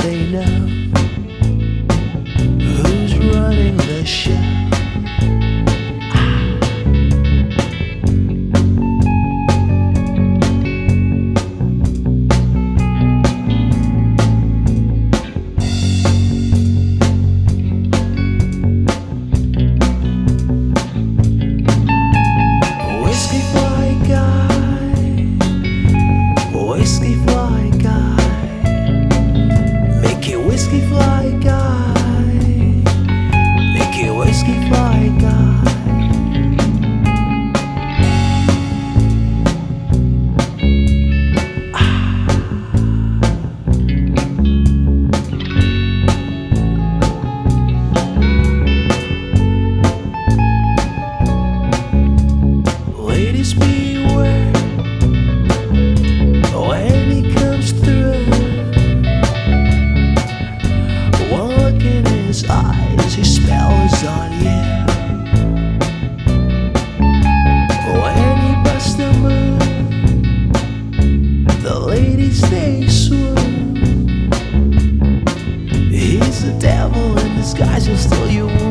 stay now? Who's running the show? Guys will steal you.